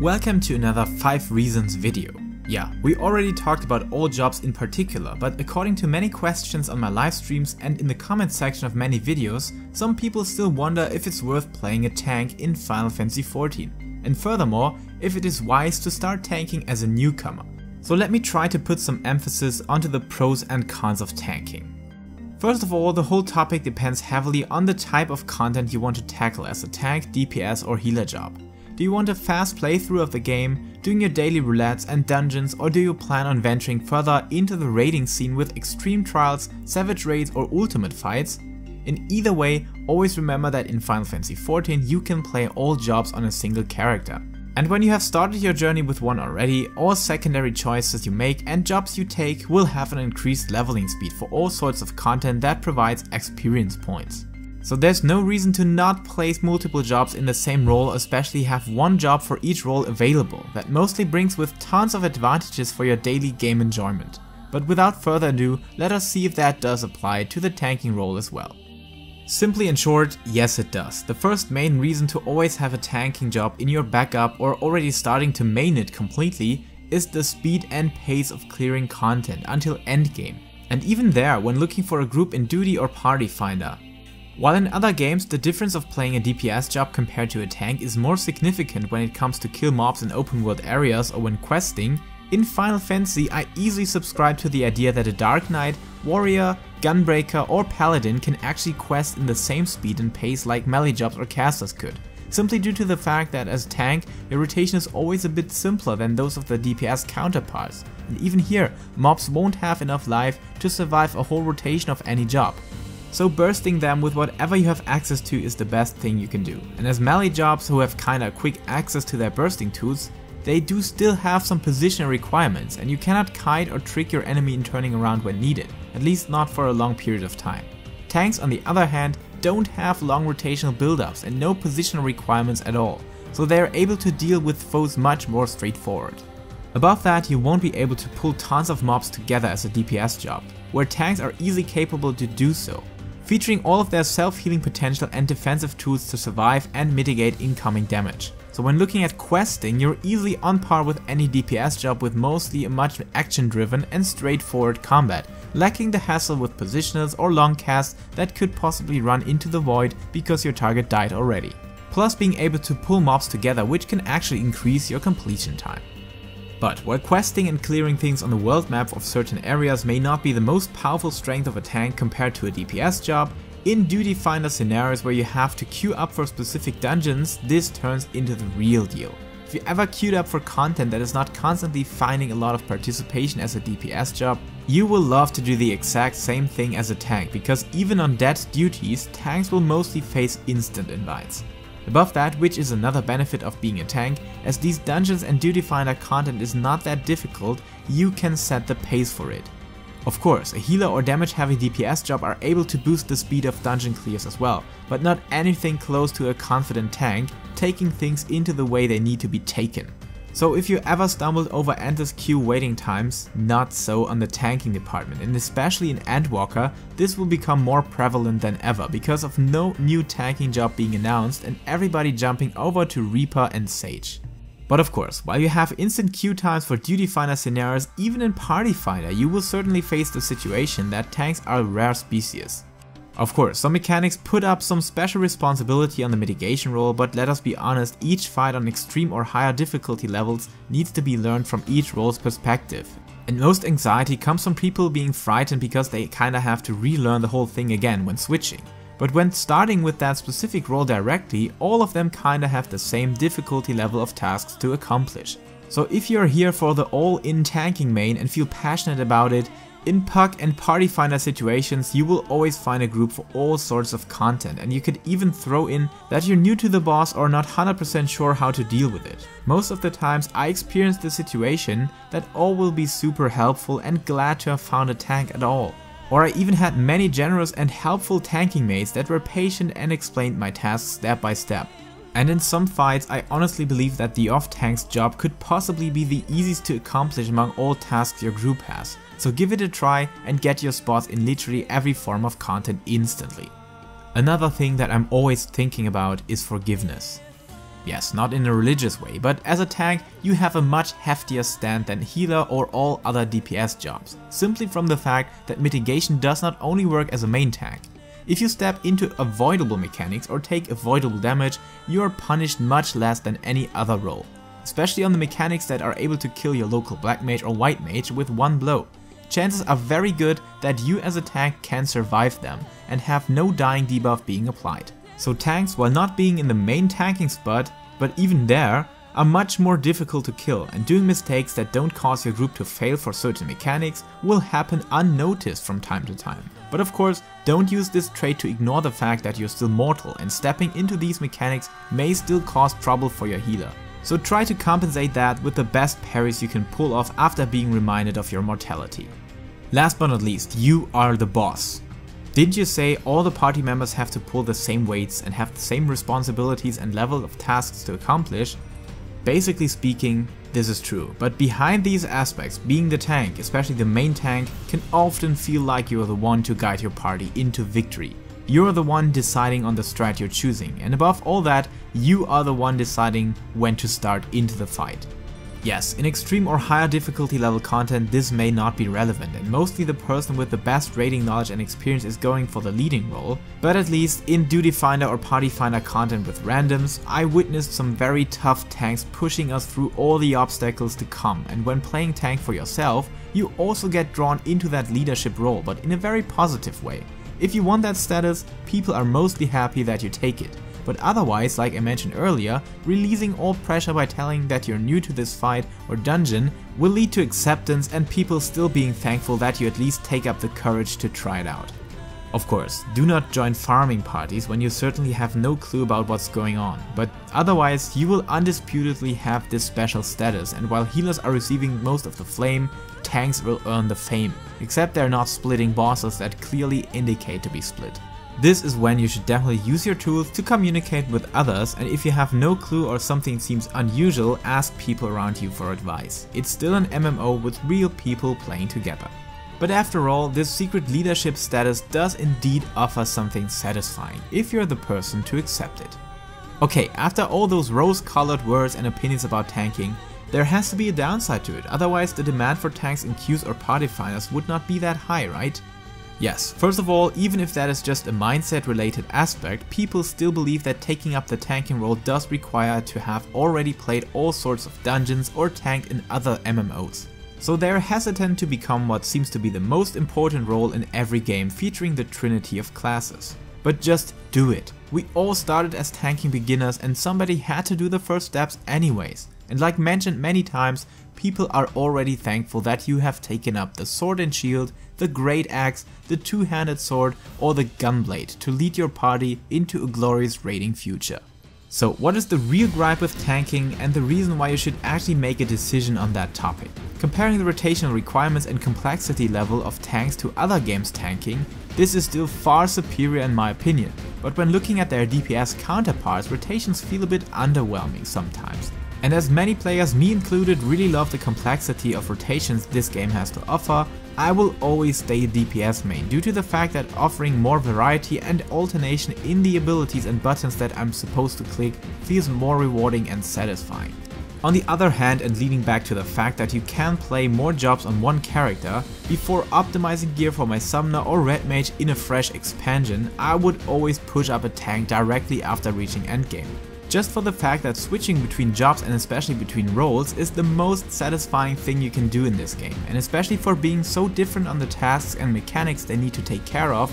Welcome to another 5 reasons video. Yeah, we already talked about all jobs in particular, but according to many questions on my live streams and in the comment section of many videos, some people still wonder if it's worth playing a tank in Final Fantasy XIV, and furthermore, if it is wise to start tanking as a newcomer. So let me try to put some emphasis onto the pros and cons of tanking. First of all, the whole topic depends heavily on the type of content you want to tackle as a tank, DPS or healer job. Do you want a fast playthrough of the game, doing your daily roulettes and dungeons, or do you plan on venturing further into the raiding scene with extreme trials, savage raids or ultimate fights? In either way, always remember that in Final Fantasy XIV you can play all jobs on a single character. And when you have started your journey with one already, all secondary choices you make and jobs you take will have an increased leveling speed for all sorts of content that provides experience points. So there's no reason to not place multiple jobs in the same role, especially have one job for each role available, that mostly brings with tons of advantages for your daily game enjoyment. But without further ado, let us see if that does apply to the tanking role as well. Simply in short, yes it does. The first main reason to always have a tanking job in your backup or already starting to main it completely is the speed and pace of clearing content until endgame, and even there when looking for a group in duty or party finder. While in other games, the difference of playing a DPS job compared to a tank is more significant when it comes to kill mobs in open world areas or when questing, in Final Fantasy I easily subscribe to the idea that a Dark Knight, Warrior, Gunbreaker or Paladin can actually quest in the same speed and pace like melee jobs or casters could, simply due to the fact that as a tank, your rotation is always a bit simpler than those of the DPS counterparts, and even here, mobs won't have enough life to survive a whole rotation of any job. So bursting them with whatever you have access to is the best thing you can do, and as melee jobs who have kinda quick access to their bursting tools, they do still have some positional requirements and you cannot kite or trick your enemy in turning around when needed, at least not for a long period of time. Tanks on the other hand don't have long rotational buildups and no positional requirements at all, so they are able to deal with foes much more straightforward. Above that, you won't be able to pull tons of mobs together as a DPS job, where tanks are easily capable to do so, featuring all of their self-healing potential and defensive tools to survive and mitigate incoming damage. So when looking at questing, you're easily on par with any DPS job with mostly a much action-driven and straightforward combat, lacking the hassle with positionals or long casts that could possibly run into the void because your target died already. Plus being able to pull mobs together, which can actually increase your completion time. But while questing and clearing things on the world map of certain areas may not be the most powerful strength of a tank compared to a DPS job, in duty finder scenarios where you have to queue up for specific dungeons, this turns into the real deal. If you ever queued up for content that is not constantly finding a lot of participation as a DPS job, you will love to do the exact same thing as a tank, because even on dead duties, tanks will mostly face instant invites. Above that, which is another benefit of being a tank, as these dungeons and duty finder content is not that difficult, you can set the pace for it. Of course, a healer or damage heavy DPS job are able to boost the speed of dungeon clears as well, but not anything close to a confident tank, taking things into the way they need to be taken. So if you ever stumbled over endless queue waiting times, not so on the tanking department, and especially in Endwalker, this will become more prevalent than ever because of no new tanking job being announced and everybody jumping over to Reaper and Sage. But of course, while you have instant queue times for duty finder scenarios, even in party finder you will certainly face the situation that tanks are a rare species. Of course, some mechanics put up some special responsibility on the mitigation role, but let us be honest, each fight on extreme or higher difficulty levels needs to be learned from each role's perspective. And most anxiety comes from people being frightened because they kinda have to relearn the whole thing again when switching. But when starting with that specific role directly, all of them kinda have the same difficulty level of tasks to accomplish. So if you're here for the all-in tanking main and feel passionate about it, in PUC and party finder situations you will always find a group for all sorts of content, and you could even throw in that you're new to the boss or not 100% sure how to deal with it. Most of the times I experienced the situation that all will be super helpful and glad to have found a tank at all. Or I even had many generous and helpful tanking mates that were patient and explained my tasks step by step. And in some fights I honestly believe that the off-tank's job could possibly be the easiest to accomplish among all tasks your group has. So give it a try and get your spots in literally every form of content instantly. Another thing that I'm always thinking about is forgiveness. Yes, not in a religious way, but as a tank you have a much heftier stand than healer or all other DPS jobs, simply from the fact that mitigation does not only work as a main tank. If you step into avoidable mechanics or take avoidable damage, you are punished much less than any other role, especially on the mechanics that are able to kill your local black mage or white mage with one blow. Chances are very good that you as a tank can survive them and have no dying debuff being applied. So tanks, while not being in the main tanking spot, but even there, are much more difficult to kill, and doing mistakes that don't cause your group to fail for certain mechanics will happen unnoticed from time to time. But of course, don't use this trait to ignore the fact that you're still mortal, and stepping into these mechanics may still cause trouble for your healer. So try to compensate that with the best parries you can pull off after being reminded of your mortality. Last but not least, you are the boss. Did you say all the party members have to pull the same weights and have the same responsibilities and level of tasks to accomplish? Basically speaking, this is true, but behind these aspects, being the tank, especially the main tank, can often feel like you are the one to guide your party into victory. You are the one deciding on the strat you're choosing, and above all that, you are the one deciding when to start into the fight. Yes, in extreme or higher difficulty level content this may not be relevant, and mostly the person with the best raiding knowledge and experience is going for the leading role, but at least in Duty Finder or Party Finder content with randoms, I witnessed some very tough tanks pushing us through all the obstacles to come, and when playing tank for yourself, you also get drawn into that leadership role, but in a very positive way. If you want that status, people are mostly happy that you take it, but otherwise, like I mentioned earlier, releasing all pressure by telling that you're new to this fight or dungeon will lead to acceptance and people still being thankful that you at least take up the courage to try it out. Of course, do not join farming parties when you certainly have no clue about what's going on, but otherwise you will undisputedly have this special status, and while healers are receiving most of the flame, tanks will earn the fame, except they're not splitting bosses that clearly indicate to be split. This is when you should definitely use your tools to communicate with others, and if you have no clue or something seems unusual, ask people around you for advice. It's still an MMO with real people playing together. But after all, this secret leadership status does indeed offer something satisfying, if you're the person to accept it. Okay, after all those rose-colored words and opinions about tanking, there has to be a downside to it, otherwise the demand for tanks in queues or party finders would not be that high, right? Yes, first of all, even if that is just a mindset-related aspect, people still believe that taking up the tanking role does require to have already played all sorts of dungeons or tanked in other MMOs. So they're hesitant to become what seems to be the most important role in every game featuring the trinity of classes. But just do it. We all started as tanking beginners and somebody had to do the first steps anyways. And like mentioned many times, people are already thankful that you have taken up the sword and shield, the great axe, the two-handed sword or the gunblade to lead your party into a glorious raiding future. So what is the real gripe with tanking and the reason why you should actually make a decision on that topic? Comparing the rotational requirements and complexity level of tanks to other games tanking, this is still far superior in my opinion, but when looking at their DPS counterparts, rotations feel a bit underwhelming sometimes. And as many players, me included, really love the complexity of rotations this game has to offer, I will always stay DPS main due to the fact that offering more variety and alternation in the abilities and buttons that I'm supposed to click feels more rewarding and satisfying. On the other hand, and leading back to the fact that you can play more jobs on one character, before optimizing gear for my Summoner or Red Mage in a fresh expansion, I would always push up a tank directly after reaching endgame. Just for the fact that switching between jobs and especially between roles is the most satisfying thing you can do in this game, and especially for being so different on the tasks and mechanics they need to take care of,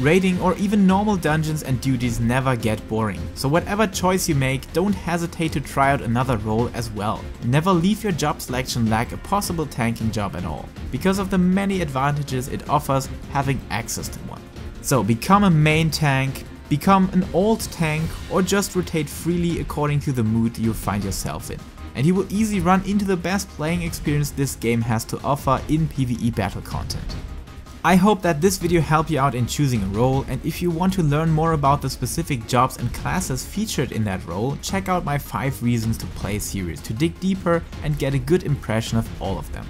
raiding or even normal dungeons and duties never get boring. So whatever choice you make, don't hesitate to try out another role as well. Never leave your job selection lack a possible tanking job at all, because of the many advantages it offers having access to one. So become a main tank, become an alt tank or just rotate freely according to the mood you find yourself in, and you will easily run into the best playing experience this game has to offer in PvE battle content. I hope that this video helped you out in choosing a role, and if you want to learn more about the specific jobs and classes featured in that role, check out my 5 reasons to play series to dig deeper and get a good impression of all of them.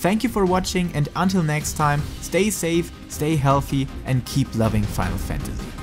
Thank you for watching, and until next time, stay safe, stay healthy and keep loving Final Fantasy.